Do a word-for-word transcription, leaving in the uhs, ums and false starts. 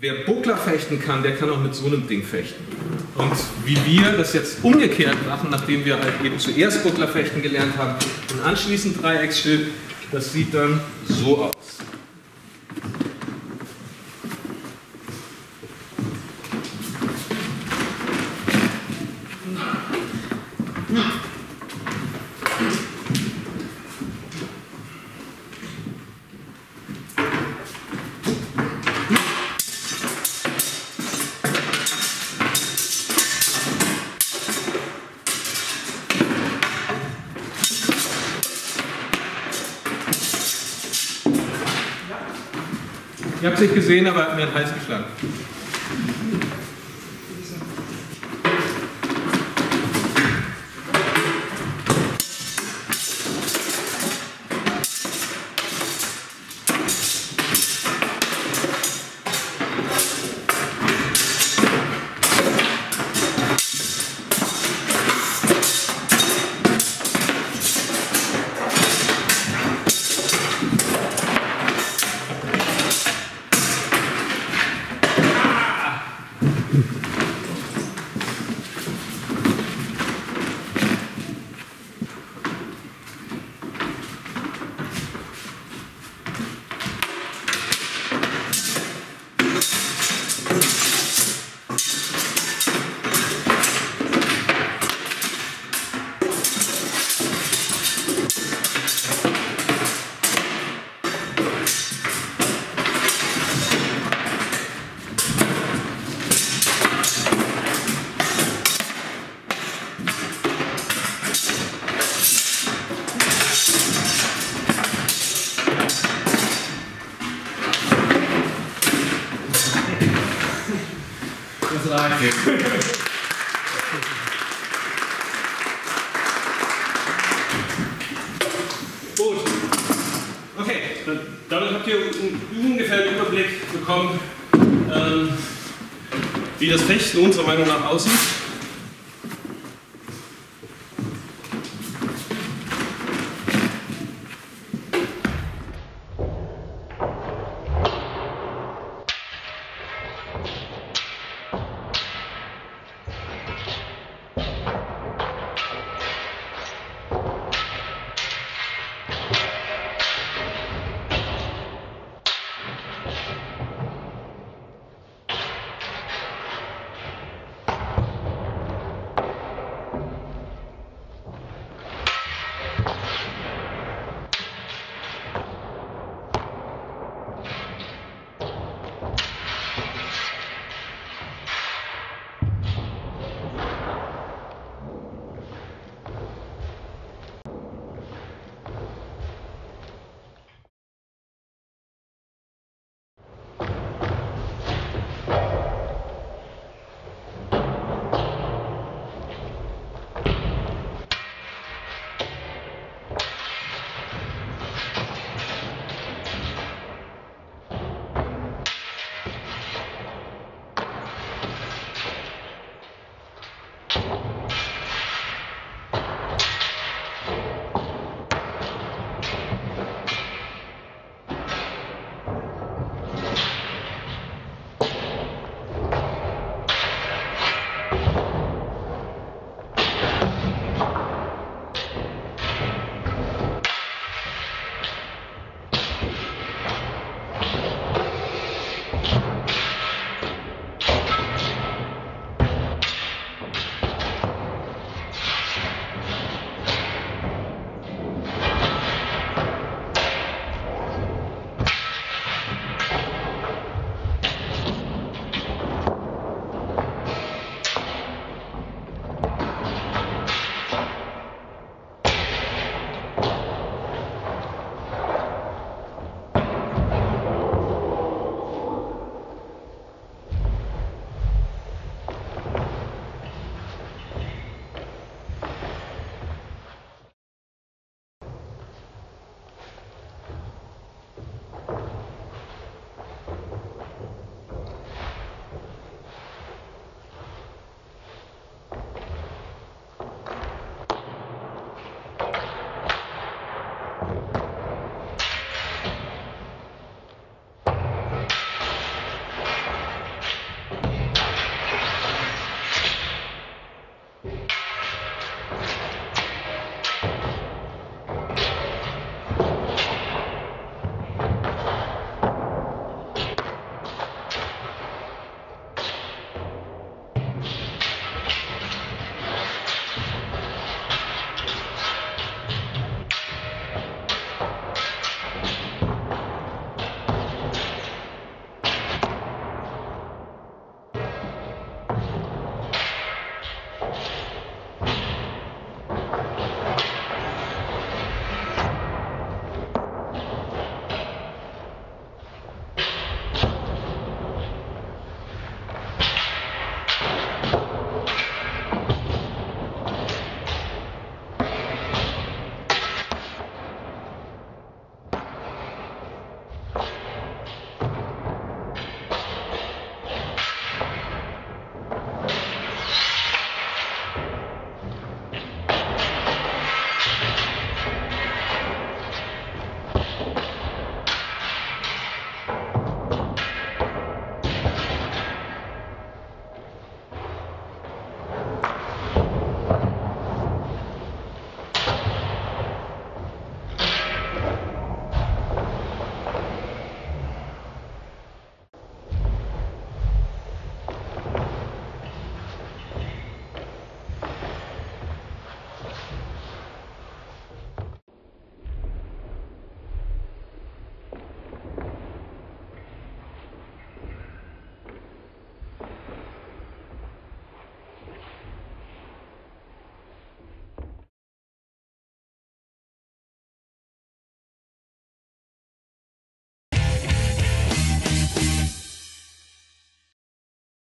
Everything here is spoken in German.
Wer Buckler fechten kann, der kann auch mit so einem Ding fechten. Und wie wir das jetzt umgekehrt machen, nachdem wir halt eben zuerst Buckler fechten gelernt haben und anschließend Dreiecksschild, das sieht dann so aus. Ich habe es nicht gesehen, aber er hat mir den Hals geschlagen. Gut. Okay, dann, dadurch habt ihr ungefähr einen Überblick bekommen, ähm, wie das Fechten unserer Meinung nach aussieht. Thank you.